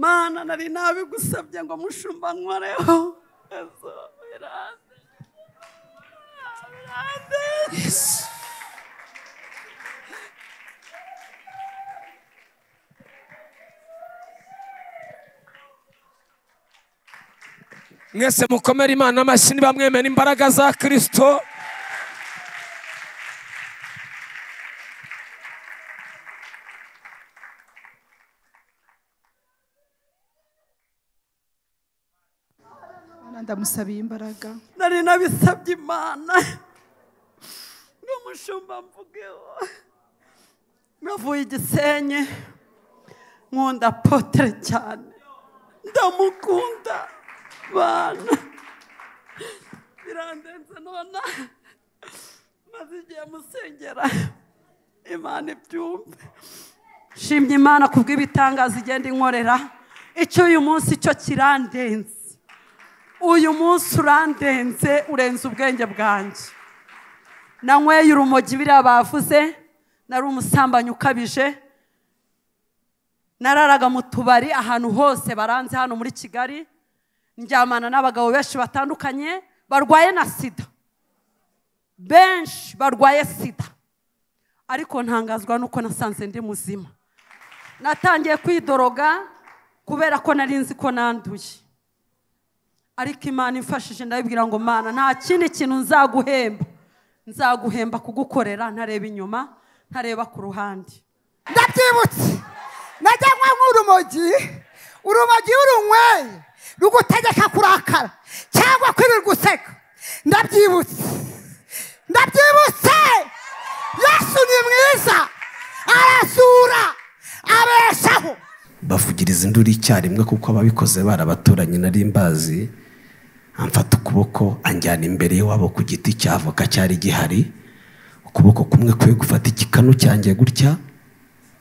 Mana nari nabigusabye ngo mushumba nkwareho. Yesu birande. Yes. Mwese mukomere Imana amashyi bamwemera imbaraga za Kristo. Ndamusabiye imbaraga. Nari nabisabye Imana. Umushumba mvugeho. Navuye Gisenyi. Nkunda Potre cyane. Ndamukunda. Bana birandenze nona maze igihe musengera Imana ibyumve shimye Imana kubw'ibitangaza igenda inkorera icyo uyu munsi cyo kirandenze uyu munsi urandenze urenze ubwenge bwanjye nanyweye urumogi biriya bavuze nari umusambanyi ukabije nararaga mu tubari ahantu hose baranze hano muri Kigali Njyamana n'abagabo benshi batandukanye barwaye na sida benshi barwaye sida ariko ntangazwa nuko nasanze ndi muzima natangiye kwidoroga kubera ko narinzi ko nanduye ariko Imana imfashije ndabibwira ngo Mana nta kindi kintu nzaguhemba kugukorera ntareba inyuma ntareba ku ruhande ndabyibutse najyanywe nk'urumogi urumogi urunyweye Rugutegeka kurakara cyangwa kwirirwa useka ndabyibutse Yesu ni mwiza arasura abeshaho bafugiriza induri icyarimwe kuko ababikoze barabatoranye nari mbazi amfata ukuboko anjyana imbere y'abo ku giti cy'avoka cyari gihari ukuboko kumwe kwe gufata ikikanu cyanjye gutya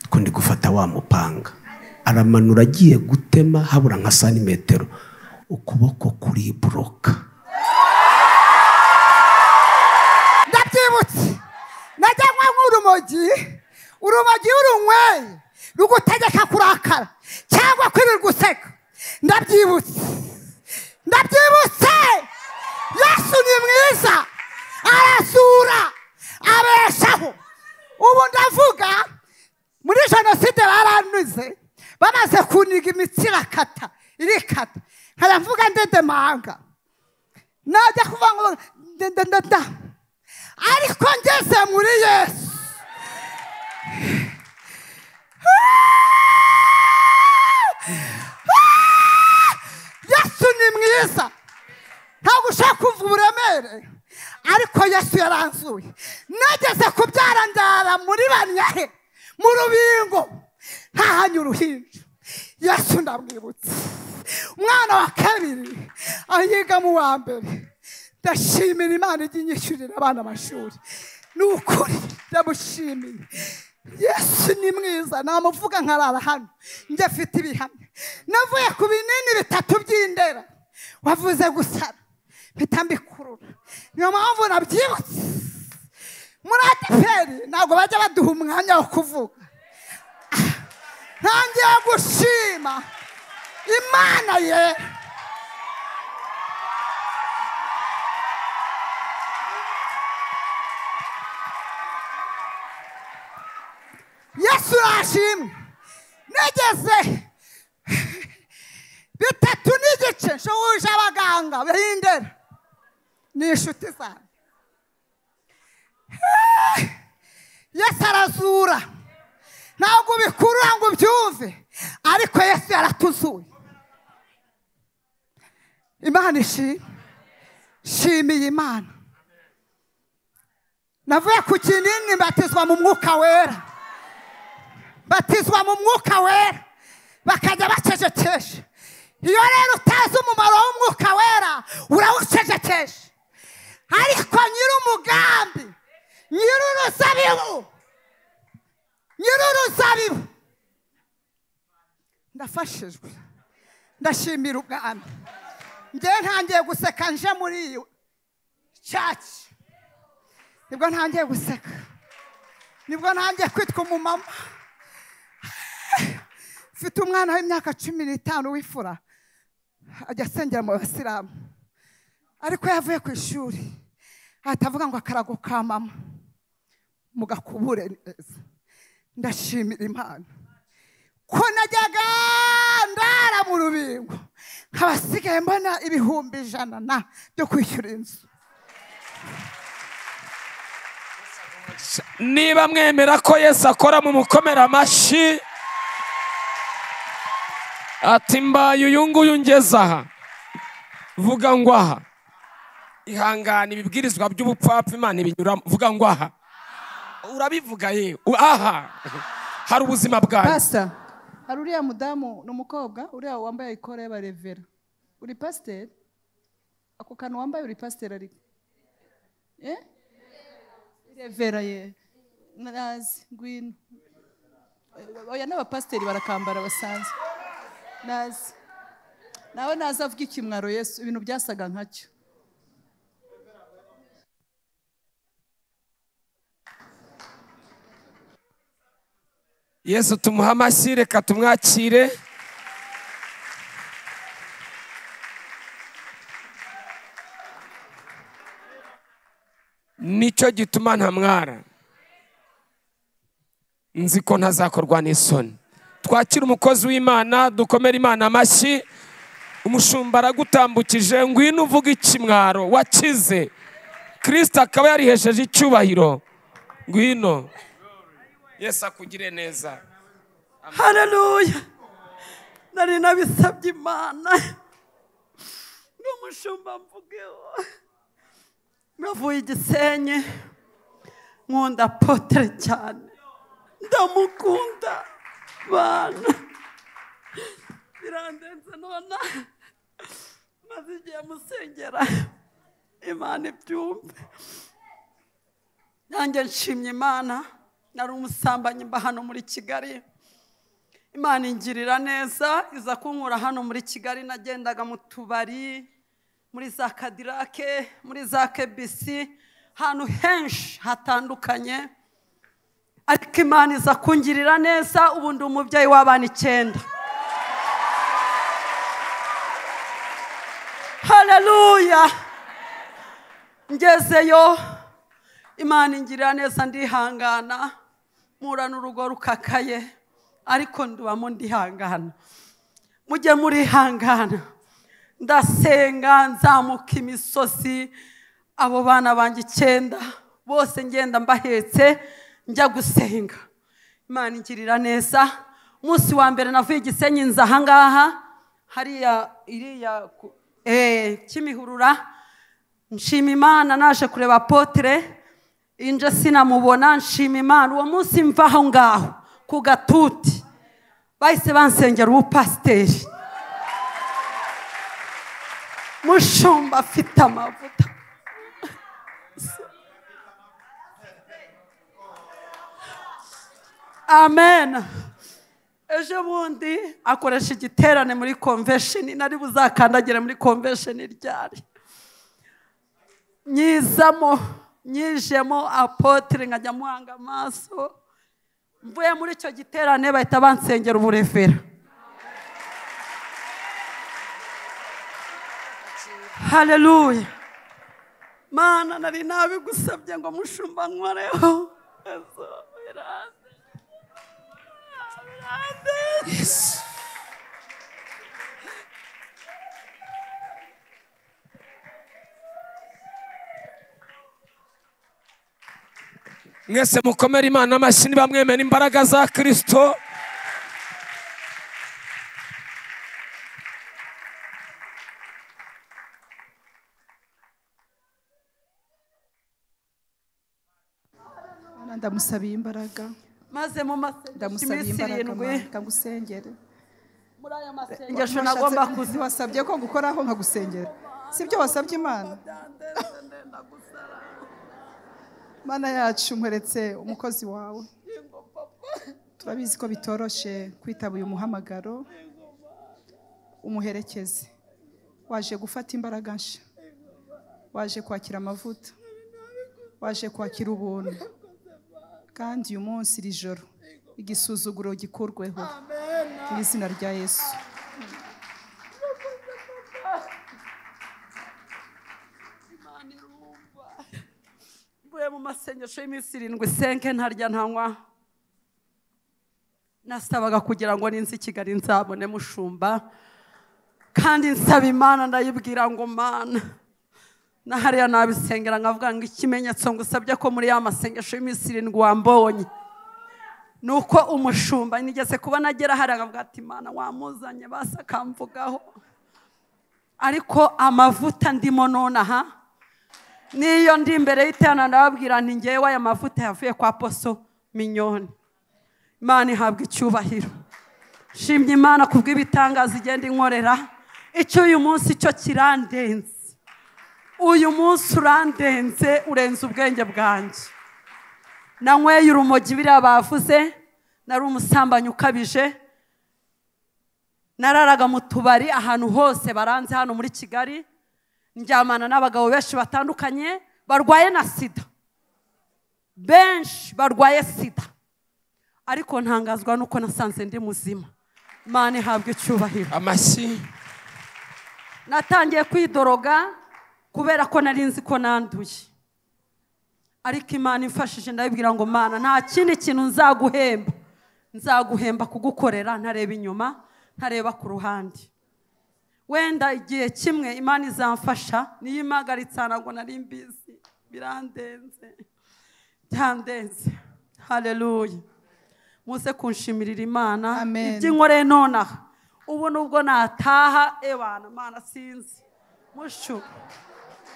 kundi gufata wa mupanga aramanura agiye gutema habura nka santimetero ukuboko kuri broka ndabyibutse najyanywe nk'urumogi urumogi urunyweye rugutegeka kurakara cyangwa kwirirwa useka ndabyibutse Yesu ni mwiza arasura abeshaho ubu ndavuga muri jenoside baranuze Bamaze kuniga imitsira kata irikata nkaya mvuga ndende manga najya kuvanga ndenda ariko ngeze muri Yesu Yesu ni mwiza ntabwo ushaka kuvuga uburemere ariko Yesu yaranzuye nageze kubyara ndara muri banyahe mu rubingo Hahanya uruhinja Yesu ndamwibutse umwana wa kabiri ayiga mu wa mbere ndashimira Imana iginyishyurira abana amashuri n'ukuri ndamushimiye Yesu ni mwiza namuvuga nkarara hano njye afite ibihamya navuye ku binini bitatu by'indera wavuze gusara mpita mbikurura niyo mpamvu nabyibutse muri adeperi ntabwo bajya baduha umwanya wo kuvuga Ntangiye gushima Imana ye Yesu ashimwe nigeze bitatu n'igice nshobuje abaganga b'indera n'inshuti zanjye Yesu arasura Ntabwo bikurura ngo byumve ariko Yesu yaratuzuye Imana ishimiye Imana Navuye ku kinini batizwa mu mwuka wera bakajya bacecekesha iyo rero utazi umumaro w'umwuka wera urawucecekesha ariko nyir'umugambi nyir'uruzabibu Nyir'uruzabibu ndafashijwe ndashimira ubwami njye ntangiye guseka nje muri church nibwo ntangiye kwitwa umumama mfite umwana w'imyaka 15 wifura ajya asengera mu Basilamu, ariko yavuye ku ishuri atavuga ngo akarago ka mama mugakubure. Ndashimira Imana ko najyaga ndara mu rubingo nkabasigaye mbona ibihumbi 100 na byo kwishyura inzu. Niba mwemera ko Yesu akora mu mukomera amashi ati mbaye uyu nguyu ngeze aha, vuga ngo aha, ihangana ibibwirizwa by'ubupfapfa Imana ibinyuramo, vuga ngo aha, urabivuga ye aha hari ubuzima bwawe. Pastor, hari uriya mudamu n'umukobwa uriya wambaye ikora y'abarevera, uri pastor ako kantu wambaye, uri pastor ari revera ye nazi ngwino, oya n'aba pastor barakambara basanzwe nazi, nawe nazavuga ikimwaro Yesu ibintu byasaga nkacyo. Yesu tumuha amashyi, reka tumwakire. Nicyo gituma ntamwara, nzi ko ntazakorwa n'isoni. Twakira umukozi w'Imana, dukomera Imana amashyi. Umushumba aragutambukije, ngwino uvuga ikimwaro wakize. Kristo akaba yarihesheje icyubahiro, ngwino. Yesu akugire neza. Haleluya. Nari nabisabye Imana n'umushumba mvugeho. Navuye Gisenyi, nkunda Apotre cyane, ndamukunda bana, birandenze nona maze igihe musengera Imana ibyumve. Nanjye nshimye Imana, nari umusambanyi mba hano muri Kigali, Imana ingirira neza iza kunkura hano muri Kigali. Nagendaga mu tubari, muri za Kadirake, muri za KBC, hano henshi hatandukanye, ariko Imana iza kungirira neza. Ubu ndi umubyeyi w'abana 9. Haleluya. Ngezeyo Imana ingirira neza, ndihangana, mura n'urugo rukakaye ariko ndubamo ndihangana. Mujye muri hangana, ndasenga nzamuka imisozi. Abo bana banjye 9 bose ngenda mbahetse njya gusenga, Imana ingirira neza. Umunsi wa mbere navuye Gisenyi nza ahangaha hariya iriya Kimihurura, nshima Imana naje kureba Apotre, inje sinamubona, nshima Imana. Uwo munsi mvaho ngaho ku gatuti bahise bansengera ubupasiteri. Mushumba afite amavuta, amen. Ejo bundi akoresha igiterane muri convention, nari buzakandagire muri convention ryari nyizamo nyijemo Apotre nkajya muhanga amaso. Mvuye muri icyo giterane bahita bansengera uburefera. Haleluya. Mana nari nabigusabye ngo mushumba nkoreho. Yes. Mwese mukomere Imana amashyi bamwemera imbaraga za Kristo. Ndamusabiye imbaraga maze mu ndamusabiye imbaraga ngusengere muri aya masengesho. Ngesho nagomba kuzi wasabye ko gukoraho nkagusengera, sibyo wasabye Imana. Mana yacu mweretse umukozi wawe, turabizi ko bitoroshe kwitaba uyu muhamagaro umuherekeze. Waje gufata imbaraga nsha, waje kwakira amavuta, waje kwakira ubuntu. Kandi uyu munsi iri joro igisuzuguro gikurweho. Amen. izina rya Yesu. Mvuye mu masengesho y'iminsi irindwi senke ntarya ntanywa, nasabaga kugira ngo ninzi Kigali nzabone mushumba, kandi nsaba Imana ndayibwira ngo Mana nahariya nabisengera ngavuga ngo ikimenyetso ngusabye ko muri ya masengesho y'iminsi irindwi wambonye nuko umushumba nigeze kuba nagera haraga bwa ati Imana wamuzanye basakamvugaho, ariko amavuta ndimo nona ha niyo ndi imbere y'itana ndababwira nti ngewe aya mavuta yavuye kwa Aposo Minyoni. Imana ihabwa icyubahiro. Shimye Imana kubw'ibitangaza igenda inkorera. Icyo uyu munsi cyo kirandenze, uyu munsi urandenze urenze ubwenge bwanjye. Nanyweye urumogi biriya bavuze, nari umusambanyi ukabije, nararaga mu tubari ahantu hose baranze hano muri Kigali, ndyamana n'abagabo benshi batandukanye barwaye na sida, benshi barwaye sida, ariko ntangazwa nuko nasanze ndi muzima. Mane habwe cyubahiro. Amashi natangiye kwidoroga kubera ko narinzi ko nanduye, ariko Imana imfashije ndabibwira ngo Mana nta kindi kintu nzaguhemba, nzaguhemba kugukorera ntareba inyuma ntareba ku ruhande. Wenda igihe kimwe Imana izamfasha niyimagaritsa ngo nari mbizi, birandenze byandenze. Haleluya. Muze kunshimirira Imana ibyinkoreye nonaha, ubu nubwo nataha ebana Imana sinzi mushu.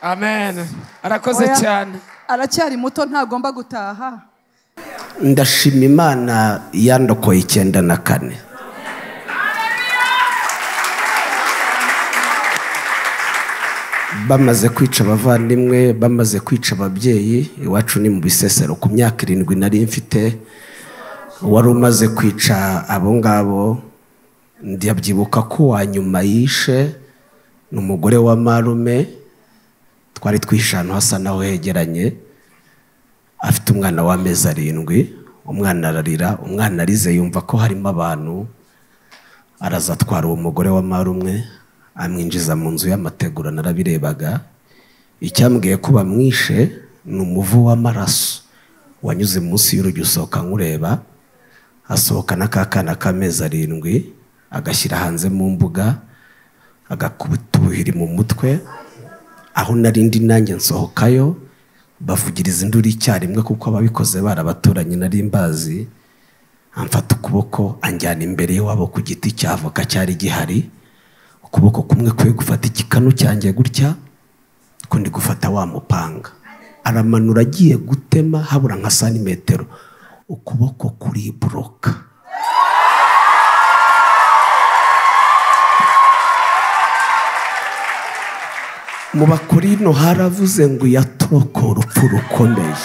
Amen. Arakoze cyane, aracyari muto ntagomba gutaha. Ndashima Imana yandokoye 94. Bamaze kwica abavandimwe, bamaze kwica ababyeyi, iwacu ni mu Bisesero. Ku myaka 7 nari mfite wari umaze kwica abo ngabo. Ndabyibuka ko wanyuma yishe n'umugore wa marume, twari twishano hasa naho hegeranye, afite umwana w'amezi 7, umwana ararira, umwana arize yumva ko harimo abantu, araza atwara uwo mugore wa marumwe amwinjiza mu nzu y'amategura. Narabirebaga, icyambwiye ko bamwishe n'umuvu w'amaraso wanyuze munsi y'urugi usohoka nkureba, asohoka n'akakana k'amezi 7 agashyira hanze mu mbuga, agakubutuhira mu mutwe. Aho narindi nanjye nsohokayo bavugiriza induru icyarimwe, kuko ababikoze barabaturanye nari mbazi. Amfata ukuboko anjyana imbere y'abo ku giti cy'avoka cyari gihari, ukuboko kumwe kwe gufata ikikanu cyanjye gutya, ukundi gufata wa mupanga. Aramanura agiye gutema, habura nka santimetero, ukuboko kuri broka. Mu Bakorino haravuze ngo yatroko urupfu rukomeye.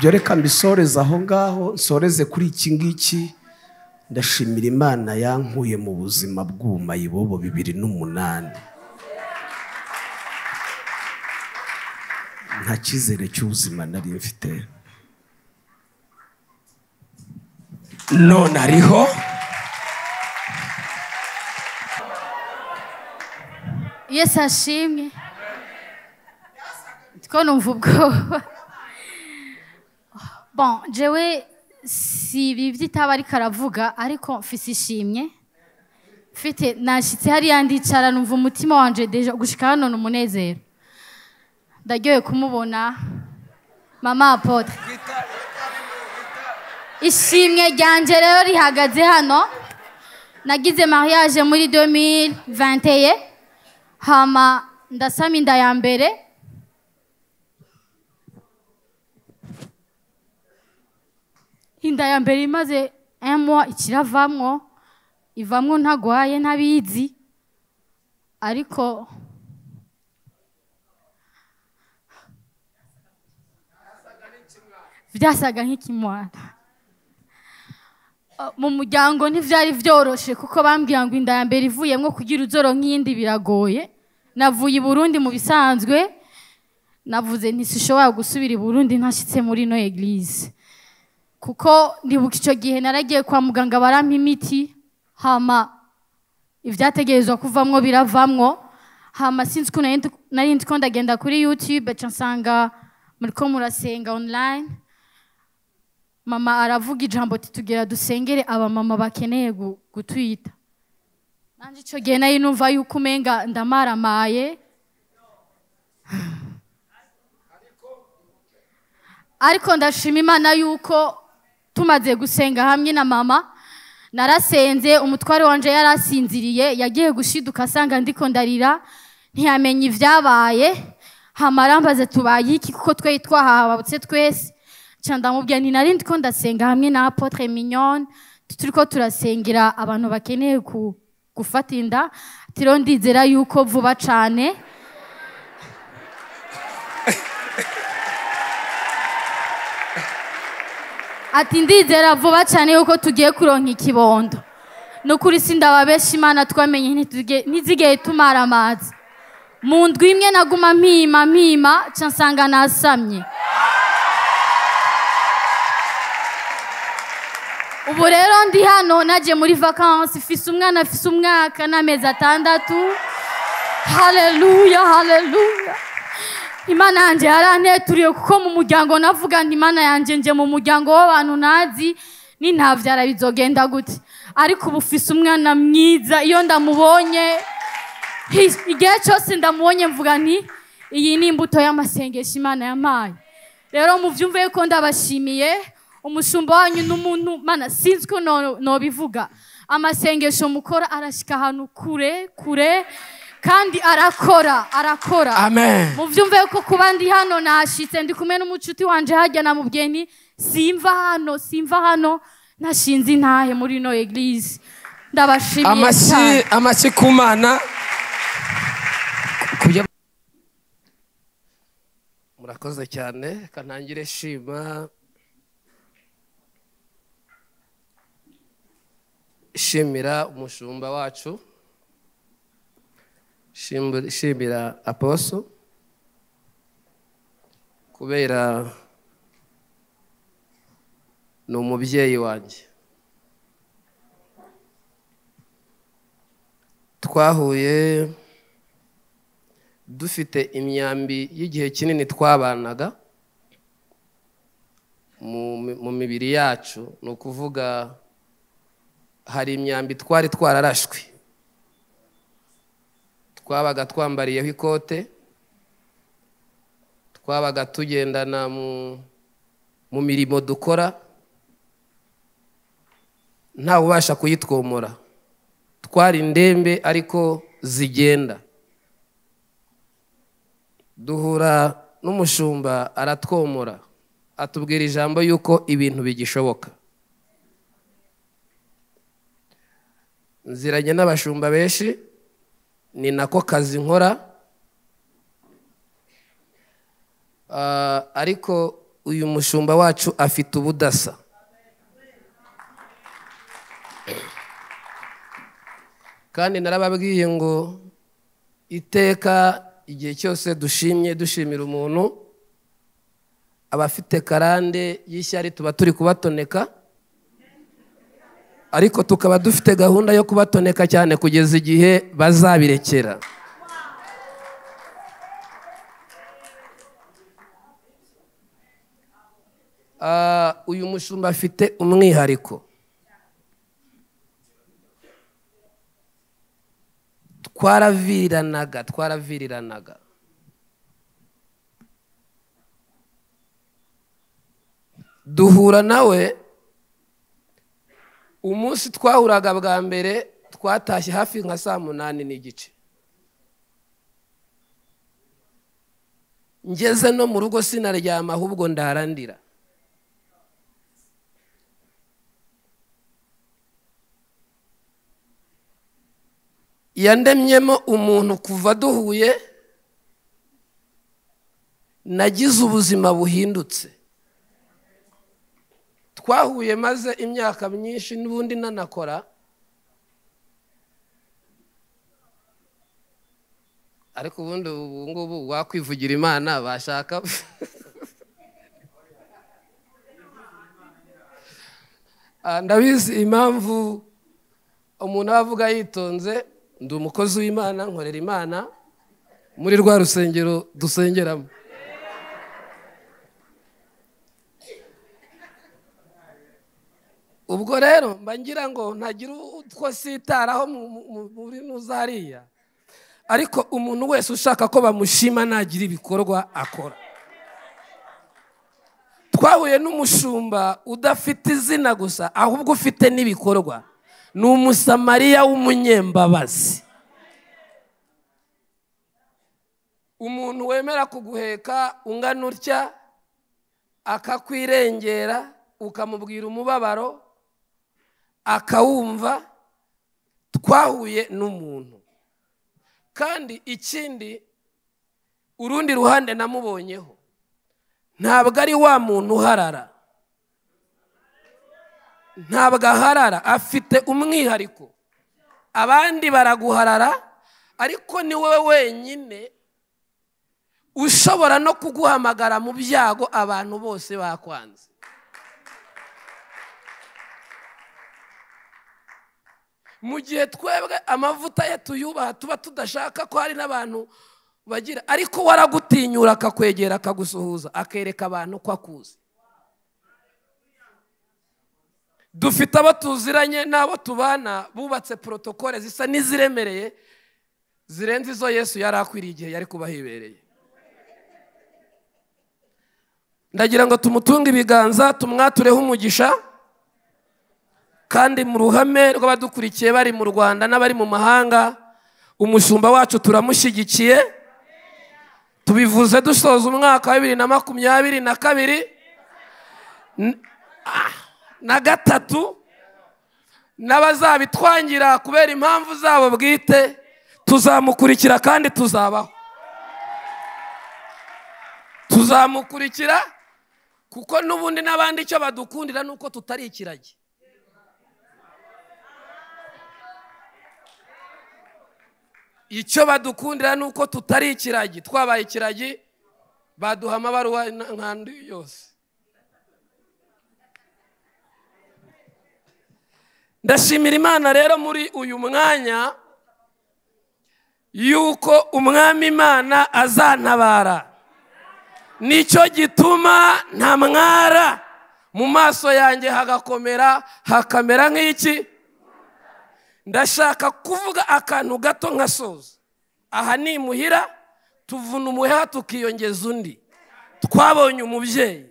Byoreka mbisoreza aho ngaho, nsoreze kuri iki ngiki. Ndashimira Imana yankuye mu buzima bwuma yibobo 2008. Nta cyizere cy'ubuzima nari mfite. None ariho. Yesu ashimwe. Ndiko numva ubwoba. Bon, jewe si bibyi tabari karavuga, ariko mfise ishimwe. Mfite nashitse hari yandicara numva umutima wanje deja gushika hano n'umunezero. Ndagiye kumubona Mama Apotre. Ishimwe ryanje rero rihagaze hano. Nagize mariage muri 2021, hama ndasama inda ya mbere. Inda ya mbere imaze emwa ikiravamwo, ivamwo ntagwaye ntabizi, ariko byasaga nk'ikimwana. Mu muryango ntivyari vyoroshe, kuko bambwiye ngo inda ya mbere ivuyemwo kugira uzoro nk'indi biragoye. Navuye i Burundi mu bisanzwe, navuze nti sishobora gusubira i Burundi ntashitse muri no église. kuko ndibuka icyo gihe naragiye kwa muganga barampa imiti hama ibyategerezwa kuvamwo biravamwo hama since kuna nari ko ndagenda kuri YouTube nsanga muriko murasenga online mama aravuga ijambo titugira dusengere aba mama bakeneye gutwita nanje icyo gihe nayo numva yuko umenga ndamaramaye ariko ndashima Imana yuko tumaze gusenga hamwe na mama narasenze umutware wanje yarasinziriye yagiye gushiduka asanga ndiko ndarira ntiyamenye ivyabaye hamarambaze tubaye iki kuko twe twahabutse twese candamubye nti nari ndiko ndasenga hamwe na Apotre Mignon turiko turasengera abantu bakeneye gufatinda tiro ndizera yuko vuba cane ati ndizera vuba cyane yuko tugiye kuronka ikibondo no kuri sindababesha Imana twamenye ntizigeye tumara amazi mu ndwi imwe naguma mpima cansanga nasamye ubu rero ndi hano naje muri vacances fise umwana afise umwaka n'amezi atandatu haleluya haleluya Imana yanje yaranturiye kuko mu muryango navuga nti Imana yanje nje mu muryango w'abantu nazi ni ntavyara bizogenda gute ariko ubufise umwana mwiza iyo ndamubonye igihe cyose ndamubonye mvuga nti iyi ni imbuto y'amasengesho Imana yamaye rero muvyumveye ko ndabashimiye umushumba wanyu n'umuntu Mana sinzi ko no bivuga amasengesho mukora arashika hano kure kure kandi arakora amen muvyumve yuko kubandi hano nashitse ndi kumwe n'umucuti wanje hajya na mubgeni simva hano nashinze ntahe muri no eglise ndabashimiye amasi kumana murakoze cyane kanangire shimira umushumba wacu shimira aposo kubera no mubyeyi wanjye twahuye dufite imyambi y'igihe kinini twabanaga mu mibiri yacu no kuvuga hari imyambi twari twararashwe twabaga twambariyeho ikote twabaga tugendana mu mirimo dukora nta ubasha kuyitwomora twari indembe ariko zigenda duhura n'umushumba aratwomora atubwira ijambo yuko ibintu bigishoboka nziranye n'abashumba benshi ni nako kazi nkora ariko uyu mushumba wacu afite ubudasa kandi narababwiye ngo iteka igihe cyose dushimira umuntu abafite karande y'ishyari tuba turi kubatoneka ariko tukaba dufite gahunda yo kubatoneka cyane kugeza igihe bazabirekera uyu mushumba afite umwihariko twaraviranaga duhura nawe umunsi twahuraga bwa mbere twatashye hafi nka saa 8:15 ngeze no mu rugo sinaryama ahubwo ndarandira yandemyemo umuntu kuva duhuye nagize ubuzima buhindutse twahuye maze imyaka myinshi n'ubundi nanakora ariko ubundi ubungubu wakwivugira Imana bashaka Ndabizi impamvu umuntu avuga yitonze, ndi umukozi w'Imana, nkorera Imana muri rwa rusengero dusengeramo. Ubwo rero mbangira ngo ntagira utwo sitaraho muri nuzariya, ariko umuntu wese ushaka ko bamushima nagira ibikorwa akora. Twahuye n'umushumba udafite izina gusa ahubwo ufite nibikorwa, ni umusamariya w'umunyembabazi, umuntu wemera kuguheka unganurya akakwirengera, ukamubwira umubabaro akawumva. Twahuye n'umuntu. Kandi ikindi, urundi ruhande namubonyeho, ntabwo ari wa muntu harara, ntabwo harara, afite umwihariko. Abandi baraguharara, ariko ni wowe wenyine ushobora no kuguhamagara mu byago abantu bose bakwanze. Mu gihe twebwe amavuta ye tuyubaha, tuba tudashaka ko hari n'abantu bagira, ariko waragutinyura akakwegera akagusuhuza akereka abantu kwa kuzi. Dufite abatuziranye nabo tubana bubatse protokole zisa niziremereye, zirenze izo Yesu yarakwiriye yari kubahibereye. Ndagira ngo tumutunga ibiganza, tumwatureho umugisha, kandi mu ruhame rw'abadukurikiye bari mu Rwanda n'abari mu mahanga, umushumba wacu turamushyigikiye. Tubivuze dusoza umwaka wa 2022 na gatatu, n'abazabitwangira kubera impamvu zabo bwite tuzamukurikira, kandi tuzabaho. Tuzamukurikira kuko n'ubundi n'abandi icyo badukundira nuko tutari ikiragi. Icyo badukundira nuko tutari ikiragi. Twabaye ikiragi baduha amabaruwa nkandi yose. Ndashimira Imana rero muri uyu mwanya yuko Umwami Imana azantabara. Nicyo gituma nta mwara mu maso yanjye hagakomera, hakamera nk'iki. Ndashaka kuvuga akantu gato nkasoza. Aha ni muhira, tuvuna umuheha tukiyongeza undi. Twabonye umubyeyi,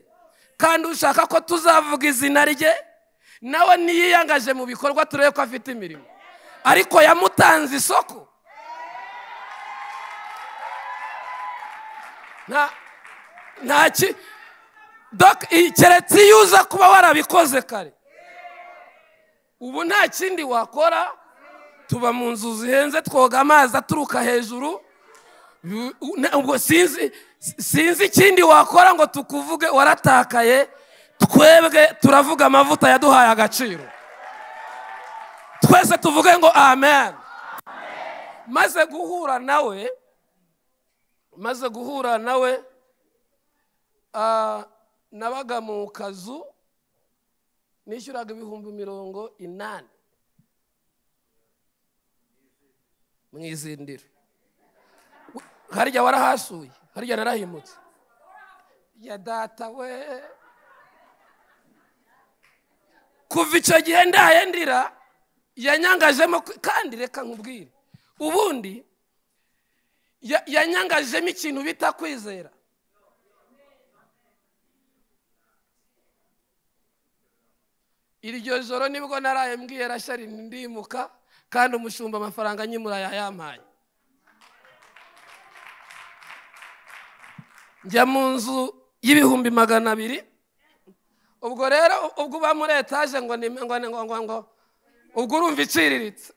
kandi ushaka ko tuzavuga izina rye nawe niyiyangaje mu bikorwa, turebe ko afite imirimo, ariko yamutanze isoko. Naki dok ikeretse yuza kuba warabikoze kare. Ubu nta kindi wakora, tuba mu nzu zihenze, twoga amazi aturuka hejuru. Ubwo sinzi ikindi wakora ngo tukuvuge waratakaye. Twebwe turavuga amavuta yaduhaye agaciro, twese tuvuge ngo amen. Maze guhura nawe nabaga mu kazu, nishyuraga 80,000 mwizindiro. Harya warahasuye, harya narahimutse ya data we. Kuva icyo gihe ndaye ndira, yanyangajemo. Kandi reka nkubwire, ubundi yanyangajemo ikintu bita kwizera. Iryo joro nibwo naraye mbwiye Rashari ndimuka, kandi umushumba amafaranga nyimuraya yampaye. Njya mu nzu y'200,000. Ubwo rero ubwo bamure etaje ngo ngo ubwo urumva iciriritse.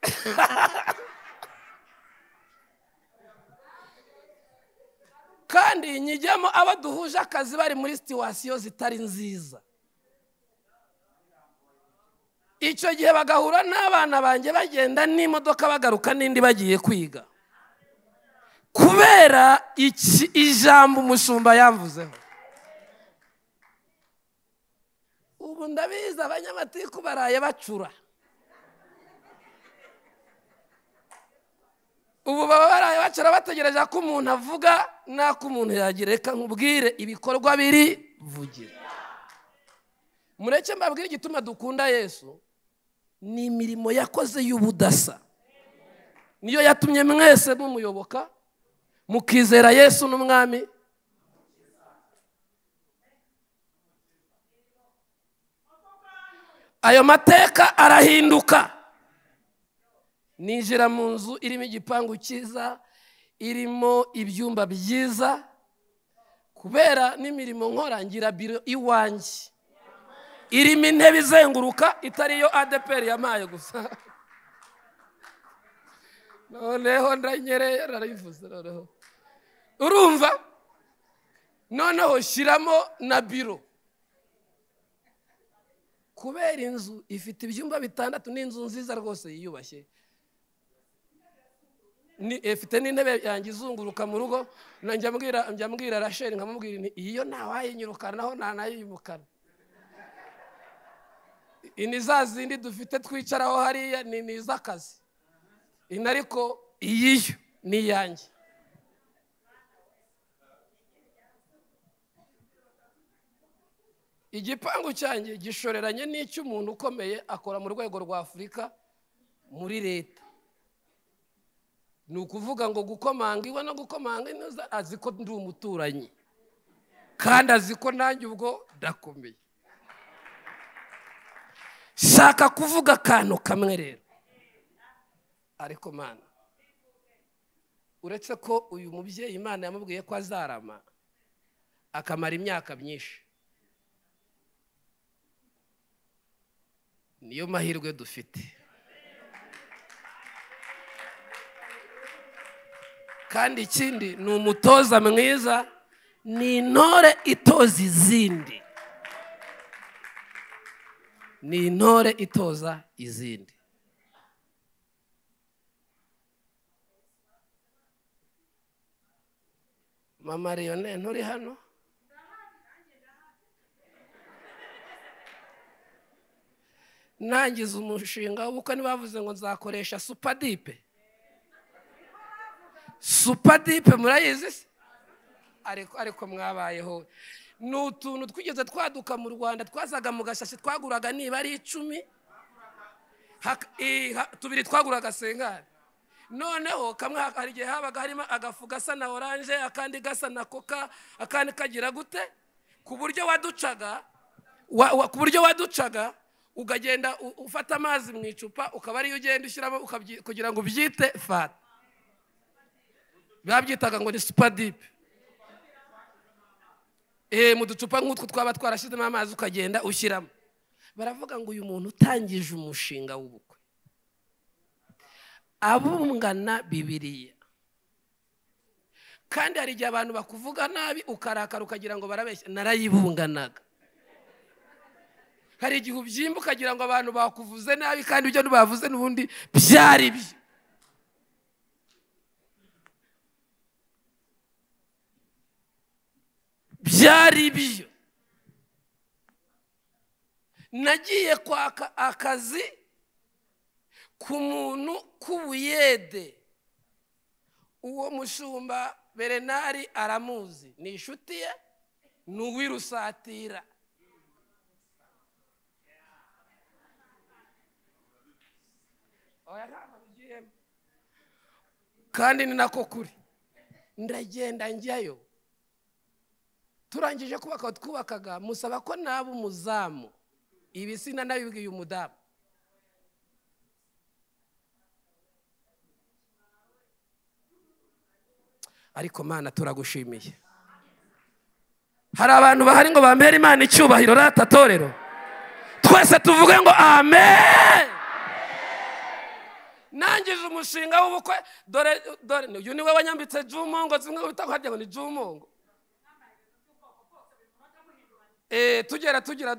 Kandi nyijyamo abaduhuje akazi bari muri situation zitari nziza. Icyo gihe bagahura n'abana banjye bagenda n'imodoka, bagaruka n'indi bagiye kwiga, kubera ijambo umushumba yamvuzeho. ntabwo ndabiza abanyamatiku baraye bacura ubu baba baraye bacura bategereje ko umuntu avuga nako umuntu yagireka nkubwire ibikorwa biri vugire mureke mbabwire igituma dukunda Yesu ni mirimo yakoze y'ubudasa niyo yatumye mwese mumuyoboka mukizera Yesu n'umwami ayo mateka arahinduka ninjira mu nzu irimo igipangu cyiza irimo ibyumba byiza kubera n'imirimo nkorangira biro iwanjye irimo intebe izenguruka itari yo ADPR yamaye gusa noneho ndanyerera rarivuze noneho urumva noneho shiramo na biro kubera inzu ifite ibyumba bitandatu n'inzu nziza rwose yiyubashye ni ifite n'intebe yangizunguruka mu rugo njya mbwira Rachel nkamubwira ni iyo ntawayinyirukana naho ntanayo yimukana inizazindi dufite twicaraho hariya ni nizakazi inariko iyiyo ni yanjye igipangu cyanjye gishoreranye n'icyo umuntu ukomeye akora mu rwego rwa Afrika muri leta nukuvuga ngo gukomanga iwe no gukomanga aziko ndi umuturanyi kandi aziko nanjye ubwo dakomeye shaka kuvuga kano kamwe rero ariko mana uretse ko uyu mubyeyi Imana yamubwiye ko azarama akamara imyaka myinshi niyo mahirwe dufite kandi ikindi ni umutoza mwiza ni intore itoza izindi mama Leone nturi hano nangize umushinga uko nibavuze ngo nzakoresha super deep murayizi ariko mwabayeho n'utuntu twigeze twaduka mu Rwanda twazaga mu gashashi twaguraga niba ari 10 tubiri twaguraga sengare noneho kamwe hari gihe habaga harimo agafu gasa na orange akandi gasa na coca akandi kagira gute ku buryo waducaga ugagenda ufata amazi mu icupa ukaba ari ugenda ushyiramo kugira ngo byite fata babyitaga ngo ni super deep mu ducupa nk'utwo twaba twarashizemo amazi ukagenda ushyiramo baravuga ngo uyu muntu utangije umushinga w'ubukwe abungana Bibiliya kandi hari igihe abantu bakuvuga nabi ukarakara ukagira ngo barabeshya narayibunganaga hari igihe ubyimbuka kugira ngo abantu bakuvuze nabi kandi ibyo ntibavuze n'ubundi byari byo nagiye kwaka akazi ku muntu k'ubuyede uwo mushumba Berenari aramuzi ni inshuti ye n'uwirusatira kandi ni nako kuri ndagenda njyayo turangije kubaka twubakaga musaba ko nabo umuzamu ibisina nabibwiye umudamu ariko mana turagushimiye hari abantu bahari ngo bamere Imana icyubahiro ratatorero twese tuvuge ngo amen nangije umushinga w'ubukwe dore uyu niwe wanyambitse jumongo zimwe utakwaje ngo ni jumongo tugira dutya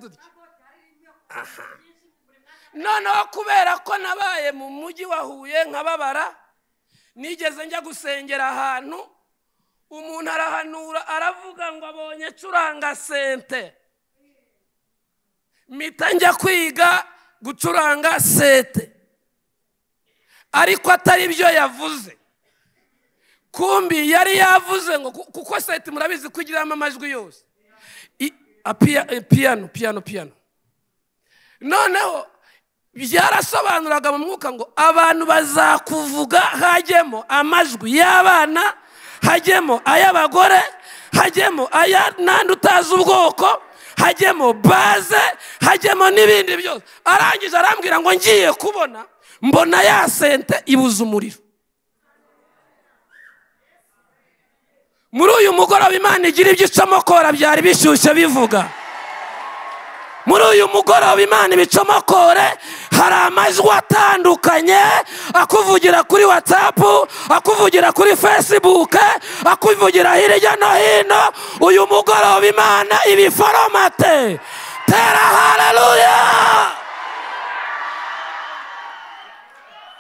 none kubera ko nabaye mu mujyi wahuye nkababara nigeze njya gusengera ahantu umuntu arahanura aravuga ngo abonye curanga sente mitanja kwiga gucuranga sete. Ariko atari byo yavuze. Kumbi yari yavuze ngo kuko sete murabizi kugira amajwi yose. Piano. Noneho byarasobanuraga mu mwuka ngo abantu bazakuvuga hajemo amajwi y'abana, hajemo ay'abagore, hajemo ayanandi utazi ubwoko, hajemo baze, hajemo nibindi byose. Arangije arambwira ngo ngiye kubona mbona ya sente ibuza umuriro. Muri uyu mugoroba Imana igira ibyicomokora byari bishyushye bivuga. Muri uyu mugoroba Imana ibicomokore hari amajwi atandukanye akuvugira kuri WhatsApp, akuvugira kuri Facebook, akuvugira hirya no hino. Uyu mugoroba Imana ibiforomate. Tera haleluya.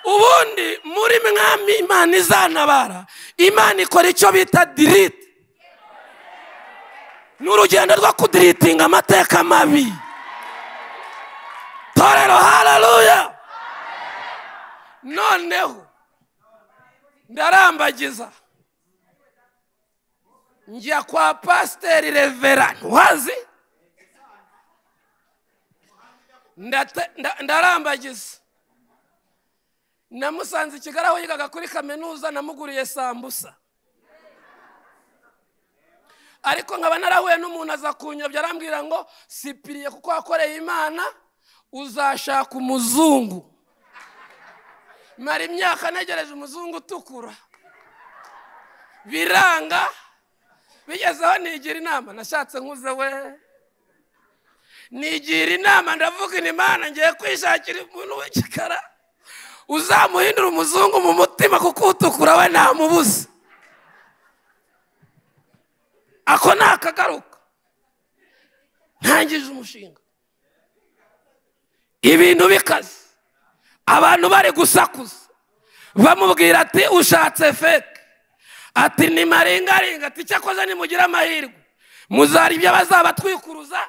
Ubundi muri Mwami Imana izanabara. Imana ikora icyo bita delete. N'urugendo rwa kudeletinga amateka mabi. Torero haleluya. Noneho ndarambagiza njya kwa Pastor Reverend Wazi, ndarambagiza namusanze kigaraho yigaga kuri kaminuza, namuguriye sambusa. Ariko nkaba narahuye n'umuntu aza kunyobya arambwira ngo sipiriye kuko akoreye Imana uzashaka umuzungu. Mari imyaka negereje umuzungu utukura. Biranga bigezeho nigira inama, nashatse nkuze we. Nigira inama ndavuga Imana ngiye kwishakira umuntu w'ikikara uzamuhindura umuzungu mu mutima kuko utukura we namubuze. Ako nakagaruka ntangije umushinga. Ibintu bikaze, abantu bari gusakuza bamubwira ati ushatse feke, ati ni marengarenga, ati cyakoze nimugira amahirwe muzari ibyo bazabatwikuruza,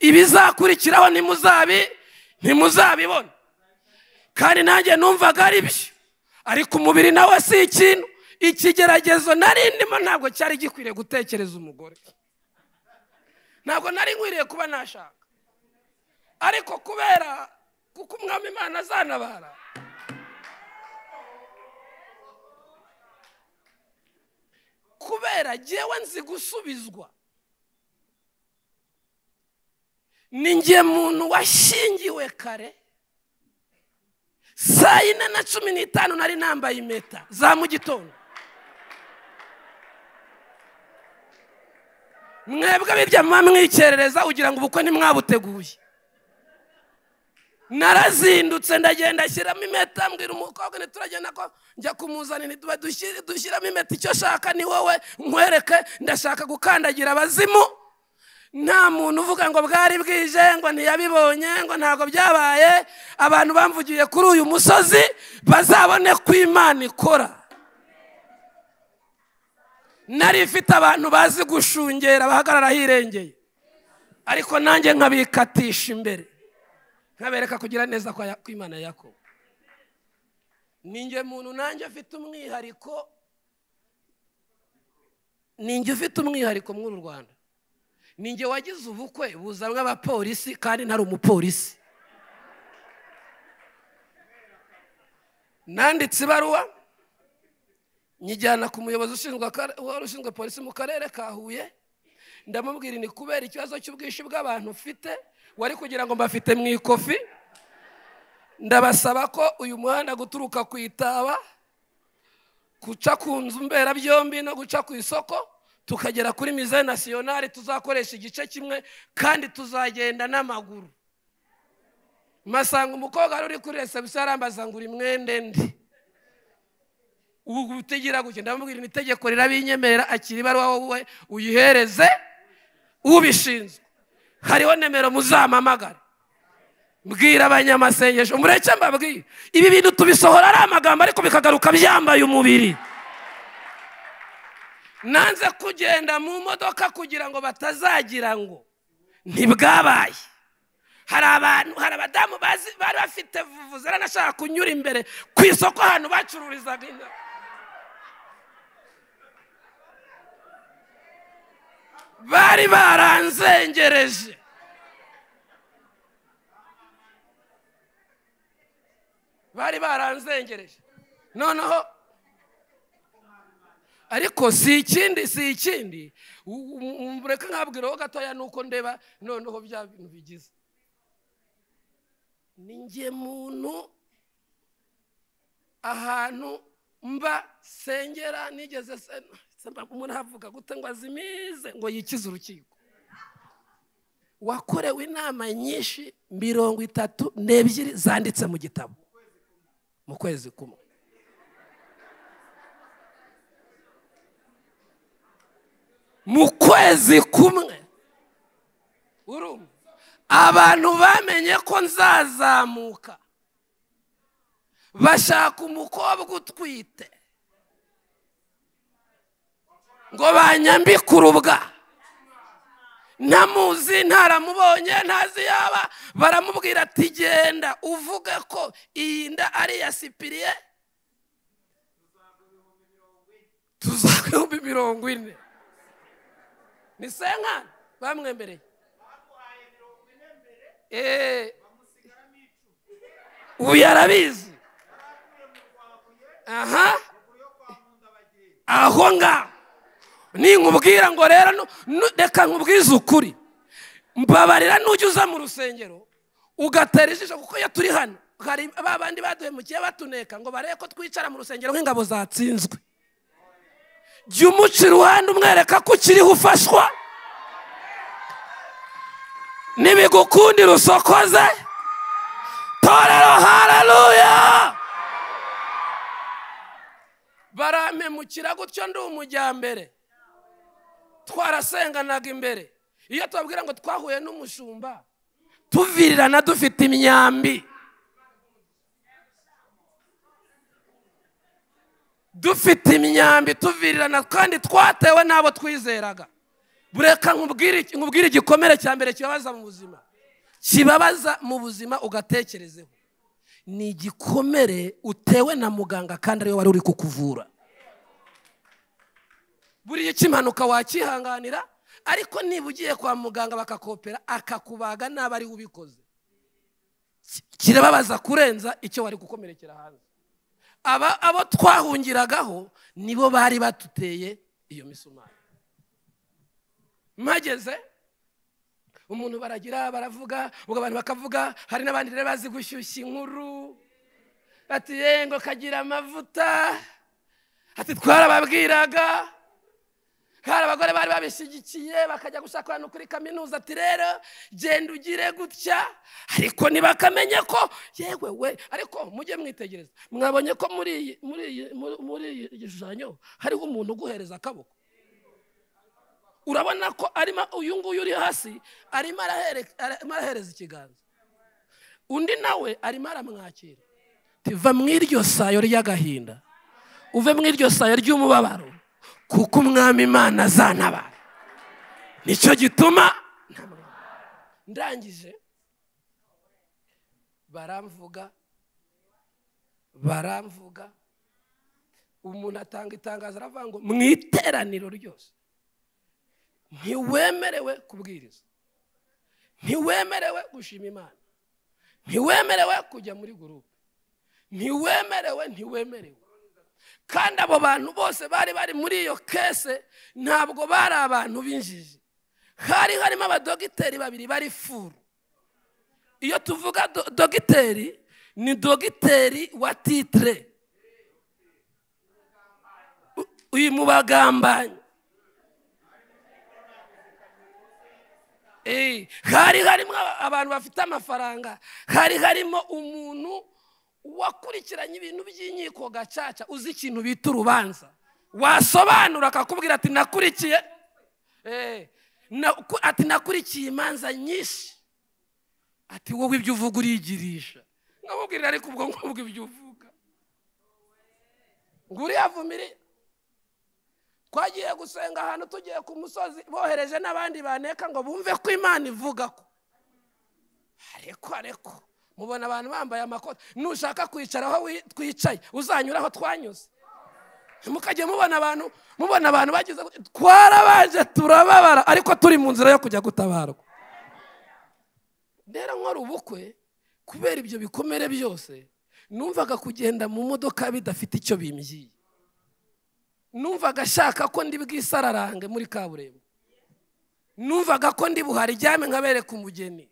ibizakurikiraho ntimuzabibona. Kandi nanjye numvaga ari byo, ariko umubiri nawe si ikintu. Ikigeragezo narindimo ntabwo cyari gikwiriye gutekereza umugore, ntabwo nari nkwiriye kuba nashaka. Ariko kubera kuko Umwami Imana azanabara, kubera jewe nzi gusubizwa, ninjye muntu washingiwe kare. Saa 4:15 nari nambaye impeta za mu gitondo. Mwebwe birya mwamwikerereza ugira ngo ubukwe nimwabuteguye. Narazindutse ndagenda shyiramo impeta, mbwira umukobwa ni turagenda ko njya kumuzanira tuba dushyiramo impeta, icyo shaka ni wowe nkwereke, ndashaka gukandagira abazimu. Nta muntu uvuga ngo bwari bwije, ngo ntiyabibonye, ngo ntago byabaye. Abantu bamvugiye kuri uyu musozi bazabone ku Imana ikora. Nari ifite abantu bazi gushungera bahagarara hirengeye, ariko nanjye nkabikatisha imbere, nkabereka kugira neza kwa Imana yako. Ninjye muntu nanjye afite umwihariko, ninjye ufite umwihariko mu Rwanda. Ninjye wagize ubukwe buzamwe abapolisi, kandi ntari umupolisi. Nanditse ibaruwa nyijyana ku muyobozi ushinzwe polisi mu karere ka Huye, ndamubwira ni kubera ikibazo cy'ubwishyu bw'abantu ufite wari kugira ngo mbafite mu ikofi, ndabasaba ko uyu muhanda guturuka ku Itaba kuca ku nzu mbera byombi no guca ku isoko tukagera kuri Musée Nationale tuzakoresha igice kimwe, kandi tuzagenda n'amaguru. Masanga umukobwa ari kuri reception arambaza ngo uri mwende ndi ugutegera guke, ndamubwira ni itegeko rirabinyemerera, akiri bari wowe uyihereze ubishinzwe. Hariho nemero muzamamagara. Mbwira abanyamasengesho mureke mbabwira ibi bintu tubisohora ari amagambo ariko bikagaruka byambaye umubiri. Nanze kugenda mu modoka kugira ngo batazagira ngo ntibwabaye. hari abantu hari abadamu bari bafite vuvuza aranashaka kunyura imbere kwisoko hano bacururiza bintu bari baranzengereje noneho ariko si ikindi umureka nkabwiraho gatoya nuko ndeba noneho bya bintu bigize ninge muntu ahantu mba sengera nigeze samba umuntu havuga gute ngo azimize ngo yikize urukiko wakorewe inama nyinshi 32 zanditse mu gitabo mu kwezi kumwe urumva abantu bamenye ko nzazamuka bashaka umukobwa utwite ngo banyambikurubwa namuzi ntaramubonye ntazi yaba baramubwira ati genda uvuge ko iyi nda ari ya Sipiriye tuzakubye 40 nisenga bamwembereye baguhaye 40 mbere bamusigara micu uyarabizi ahonga ninkubwira ngo rero reka nkubwiza ukuri mbabarira nujuza mu rusengero ugaterejeje kuko yaturi hano hari abandi baduhemukiye batuneka ngo bareke ko twicara mu rusengero nk'ingabo zatsinzwe Jumuci ruhande umwereka ko kiriho ufashwa nibigukundi rusokoze torero haleluya baramemukira gutyo ndi umujyambere twarasenganaga imbere iyo twabwira ngo twahuye n'umushumba tuvirirana dufite imyambi dufite imyambi tuvirirana kandi twatewe nabo twizeraga bureka nkubwira igikomere cyambere kibabaza mu buzima ugatekerezeho ni igikomere utewe na muganga kandi ariyo wari uri kukuvura buri ikimanuka wakihanganira ariko niba ugiye kwa muganga bakakopera akakubaga nabari ubikoze kirababaza kurenza icyo wari gukomerekera hanze abo twahungiragaho nibo bari batuteye iyo misumari mageze umuntu baragira baravuga ubwo abantu bakavuga hari nabandi rero bazi gushyushya inkuru ati yengo kagira amavuta ati twarababwiraga hari abagore bari babishigikiye bakajya gushaka no kuri kaminuza ati rero genda ugire gutya ariko nibakamenye ko yewe we ariko mujye mwitegereza mwabonye ko muri igishushanyo hari umuntu uguhereza akaboko urabona ko arima uyu nguyu uri hasi arima arahereza ikiganza undi nawe arima aramwakira tiva mwiryo sayo ry'agahinda uve mwiryo sayo ry'umubabaro kuko umwami Imana zanaba nicyo gituma ndangije baramvuga umuntu atanga itangazo aravuga ngo mwiteraniro ryose ntiwemerewe kubwiriza ntiwemerewe gushima Imana ntiwemerewe kujya muri gurupe ntiwemerewe kandi abo bantu bose bari muri iyo kese ntabwo bari abantu binjije harimo abadogiteri babiri bari furu iyo tuvuga dogiteri ni dogiteri wa titre uyu mubagambanye harimo abantu bafite amafaranga harimo umuntu wakurikiranye ibintu by'inkiko gacaca uzi ikintu bita urubanza wasobanura akakubwira ati nakurikiye nakurikiye imanza nyinshi ati wowe ibyo uvuga urigirisha nkamubwira ariko ubwo ngombwa ibyo uvuga nguri yavumire twagiye gusenga ahantu tugiye ku musozi bohereje n'abandi baneka ngo bumve ko Imana ivuga ko ariko ariko mubona abantu bambaye amakoti nushaka kwicaraho twicaye uzanyuraho twanyuze mukaje mubona abantu bagize twarabanje turababara ariko turi mu nzira yo kujya gutabarwa ndera nkora ubukwe kubera ibyo bikomere byose numvaga kugenda mu modoka bidafite icyo bimyiye numvaga shaka ko ndi bwisararange muri kaburembo numvaga ko ndi buhari jyame nkabere ku mugeni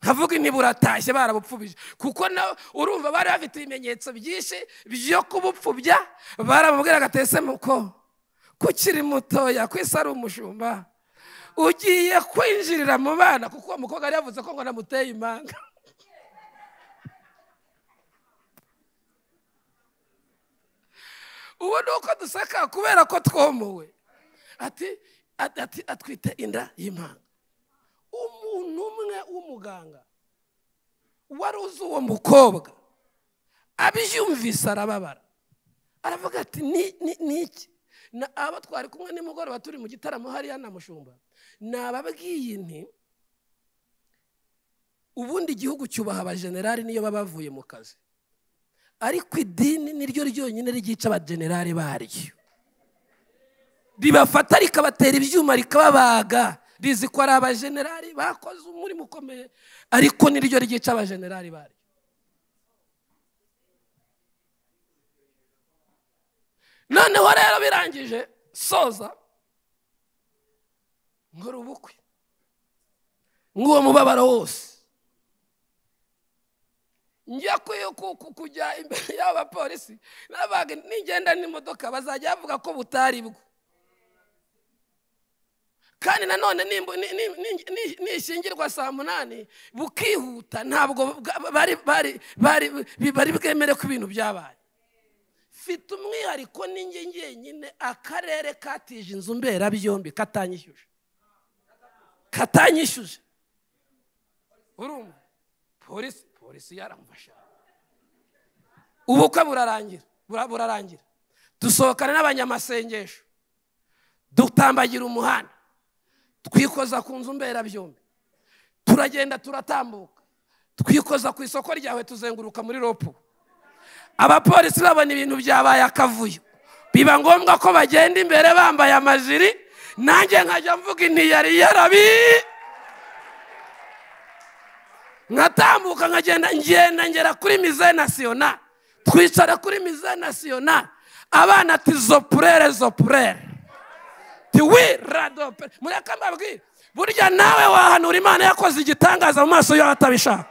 havuga ni buratashye barabupfubije kuko na urumva bari bafite ibimenyetso byinshi byo kubupfubya barabubwira gatese muko kukiri mutoya kwisara umushumba ugiye kwinjirira mu bana kuko mukobwa ari yavuze ko ngo namuteye imanga uwo nuko dusaka kubera ko twomowe ati atwite inda y'imanga umuntu umwe umuganga waruzi uwo mukobwa abijumvise arababara aravuga ati niki na aba twari kumwe nimugoroba turi mu gitaramo hari ya namushumba nababwiye nti ubundi igihugu cyubaha aba generali niyo babavuye mu kazi ariko idini niryo ryonyine rigica aba generali baryo ribafata rikabatera ibyuma rikababaga rizi ko ari aba generali bakoze muri mukomeye ariko niryo ryica aba generali bari noneho rero birangije soza nkora ubukwe nguwo mubabaro wose njya kujya imbere y'abapolisi n'abaga ningenda n'imodoka bazajya bavuga ko butari bwo kandi nanone nishingirwa saa munani bukihuta ntabwo bari bwemere ko ibintu byabaye mfite umwihariko ninjye njyenyine akarere katije inzu mberabyombi katanyishyuje urumva polisi yaramufasha ubukwe burarangira dusohokana n'abanyamasengesho dutambagira umuhanda twikoza ku nzu mberabyombi turagenda turatambuka twikoza ku isoko ryawe tuzenguruka muri ropu abapolisi babona ibintu byabaye akavuyo biba ngombwa ko bagenda imbere bambaye amajiri nanjye nkajya mvuga inti yari yarabi ngatambuka ngagenda ngera kuri mise nationale twicara kuri mise nationale abana ati zo purere tiwe rado murakamba bwira burya nawe wahanura Imana yakoze igitangaza mu maso yo atabishaka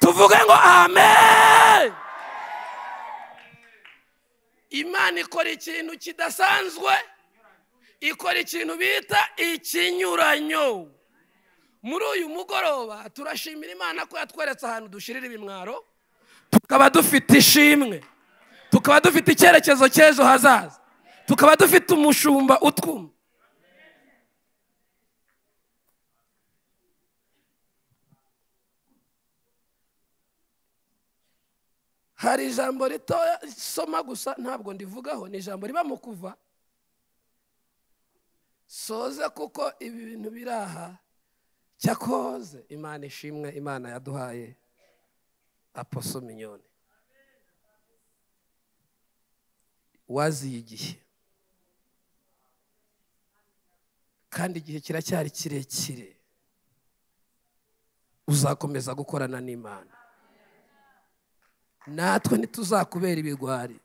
tuvuge ngo amen Imana ikora ikintu kidasanzwe ikora ikintu bita ikinyuranyo muri uyu mugoroba turashimira Imana ko yatweretse ahantu dushirira ibimwaro tukaba dufite ishimwe tukaba dufite icyerekezo cyejo hazaza tukaba dufite umushumba utwuma hari ijambo rito soma gusa ntabwo ndivugaho ni ijambo riba mu kuva soze kuko ibi bintu biraha cyakoze Imana ishimwe Imana yaduhaye Apostle Mignone wazi igihe kandi igihe kiracyari kirekire uzakomeza gukorana n'Imana natwe ntituzakubera ibigwari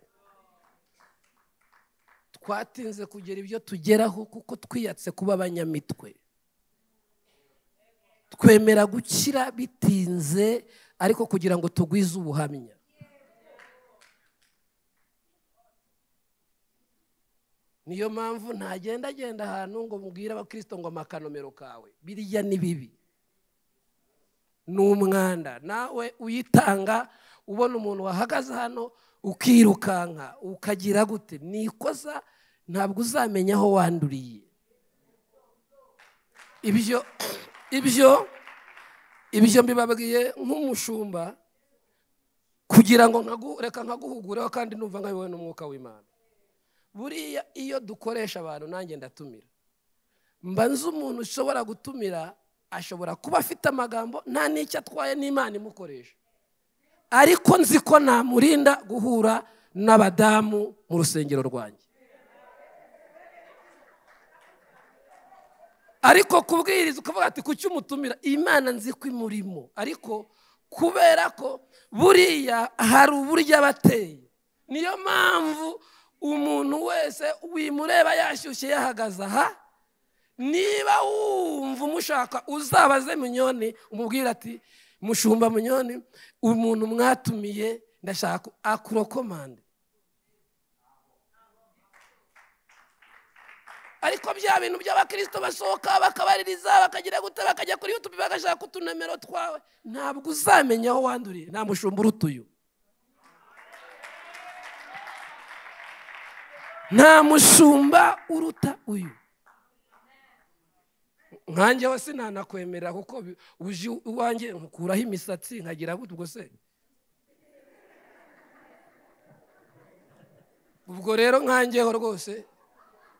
twatinze kugera ibyo tugeraho kuko twiyatse kuba abanyamitwe twemera gukira bitinze ariko kugira ngo tugwize ubuhamya niyo mpamvu ntagenda ahantu ngo mubwire abakristo ngo makanomero kawe biriya ni bibi n'umwanda nawe uyitanga ubona umuntu wahagaze hano ukirukanka ukagira gute nikoza ntabwo uzamenya aho wanduriye ibyo mbibabwiye nk'umushumba kugira ngo reka nkaguhugureho kandi numva nkabiwe n'umwuka w'Imana buriya iyo dukoresha abantu nanjye ndatumira mba nzi umuntu ushobora gutumira ashobora kuba afite amagambo nta n'icyo atwaye n'Imana imukoresha, ariko nzi ko namurinda guhura n'abadamu mu rusengero rwanjye. Ariko kubwiriza ukavuga ati kuki umutumira, Imana nzi ko imurimo, ariko kubera ko buriya hari uburyo abateye, niyo mpamvu umuntu wese wimureba yashyushye yahagaza ha, niba wumva mushaka uzabaze Munyoni umubwira ati mushumba Munyoni umuntu mwatumiye ndashaka akurokomande. Ariko bya bintu by'abakristo basohoka bakabaririza bakagira gutaba bakajya kuri YouTube bagashaka kutunamero twawe, ntabwo uzamenya aho wanduriye, nta mushumba urutuyo, nta mushumba uruta uyu. Nkanjye wose ntanakwemera kuko uji wanjye nkuraho imisatsi nkagira gute, ubwo se ubwo rero nkanjye ho rwose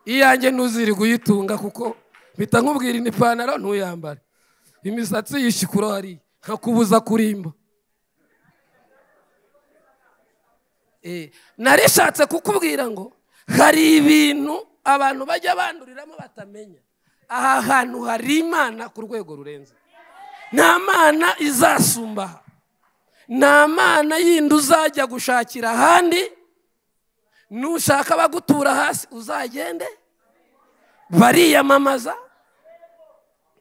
iyanjye ntuziri kuyitunga kuko mpita nkubwira ni panaro ntuyambare, imisatsi yishikuro hari nkakubuza kurimba. Narishatse kukubwira ngo hari ibintu abantu bajya banduriramo batamenya. Aha hantu hari Imana ku rwego rurenze. Nta mana izasumba, nta mana yindi uzajya gushakira ahandi, nushaka bagutura hasi uzagende bariyamamaza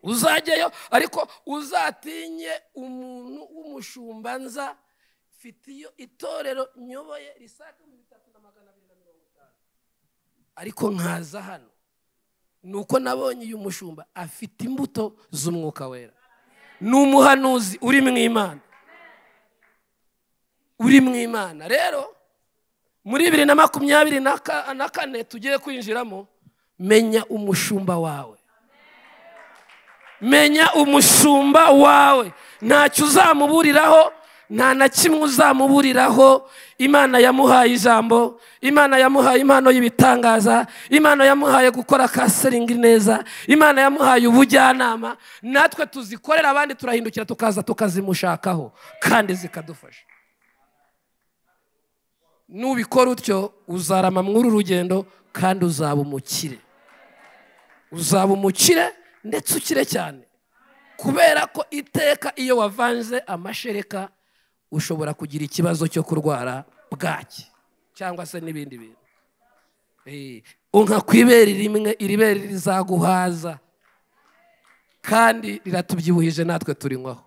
uzajyayo, ariko uzatinye umuntu w'umushumba nza fitiyo itorero nyoboye risaka mu 3250, ariko nkaza hano nuko nabonye uyu mushumba afite imbuto z'umwuka wera, numuhanuzi uri mu Imana, uri mu Imana. Rero muri 2024 tugiye kwinjiramo, menya umushumba wawe, menya umushumba wawe, ntacyo uzamuburiraho, nta na kimwe uzamuburiraho. Imana yamuhaye ijambo, Imana yamuhaye impano y'ibitangaza, Imana yamuhaye gukora counseling neza, Imana yamuhaye ubujyanama, natwe tuzikorera abandi turahindukira tukaza tukazimushakaho kandi zikadufasha. Nubikora utyo uzarama muri urugendo kandi uzaba umukire ndetse ukire cyane, kubera ko iteka iyo wavanze amashereka ushobora kugira ikibazo cyo kurwara bwaki cyangwa se nibindi bintu. Unka kwibera rimwe iribera rizaguhaza kandi riratubyibuhije natwe turinywaho.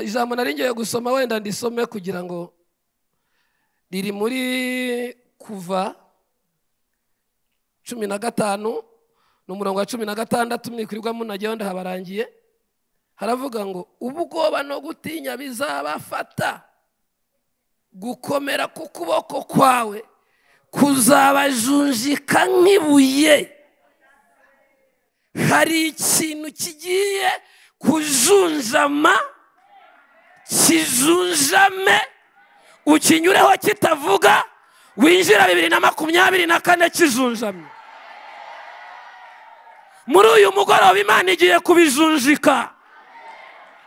Ijambo naringiye gusoma wenda ndisome kugira ngo riri muri Kuva 15 n'umurongo wa 16 mwikirirwa munajye wenda habarangiye. Haravuga ngo ubwoba no gutinya bizabafata, gukomera ku kuboko kwawe kuzabajunjika nk'ibuye. Hari ikintu kigiye kujunjama, kijunjame ukinyureho kitavuga, winjira 2024 kijunjame. Muri uyu mugoroba Imana igiye kubijunjika.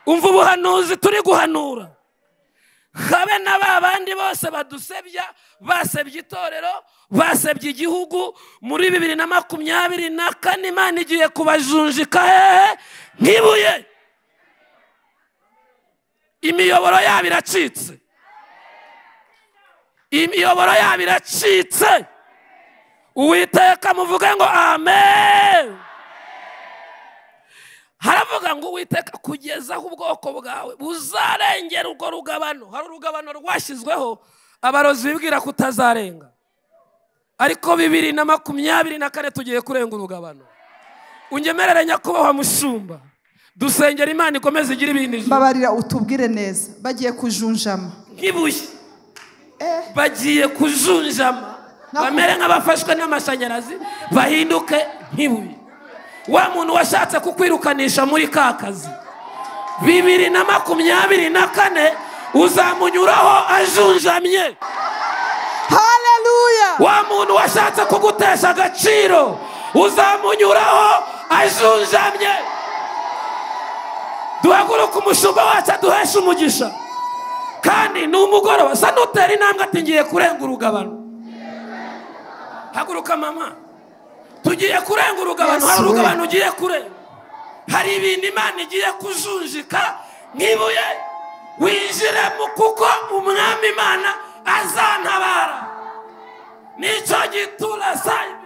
Umva ubuhanuzi turi guhanura, habe na babandi bose badusebya, basebya itorero, basebya igihugu, muri 2024 Imana igiye kubajunjika nk'ibuye. Imiyoboro yabo iracitse, imiyoboro yabo iracitse. Uwiteka muvuge ngo amen. Haravuga ngo Uwiteka kugeza aho ubwoko bwawe buzarengera urwo rugabano. Hari urugabano rwashyizweho abarozi bibwira kutazarenga, ariko 2024 tugiye kurenga urugabano. Unyemerere Nyakubahwa mushumba, dusengera Imana ikomeze igira ibindi. Babarira utubwire neza, bagiye kujunjama nk'ibuye, bagiye kujunjama bamere nk'abafashwe n'amashanyarazi, bahinduke nk'ibuye. Wa muntu washatse kukwirukanisha muri kakazi, 2024 uzamunyuraho ajunjamye. Haleluya! Wa muntu washatse kugutesha agaciro uzamunyuraho azunzamye duhaguruka umusumba wacu duhesha umugisha kandi n'umugoroba sa nutera intambwe atingiye kurenga urugabano haguruka mama tugiye kurenga urugabano hari urugabano ugiye kure hari ibindi Imana igiye kuzunjika nkibuye winjire mu kuko Umwami Imana azantabara nico gitura sai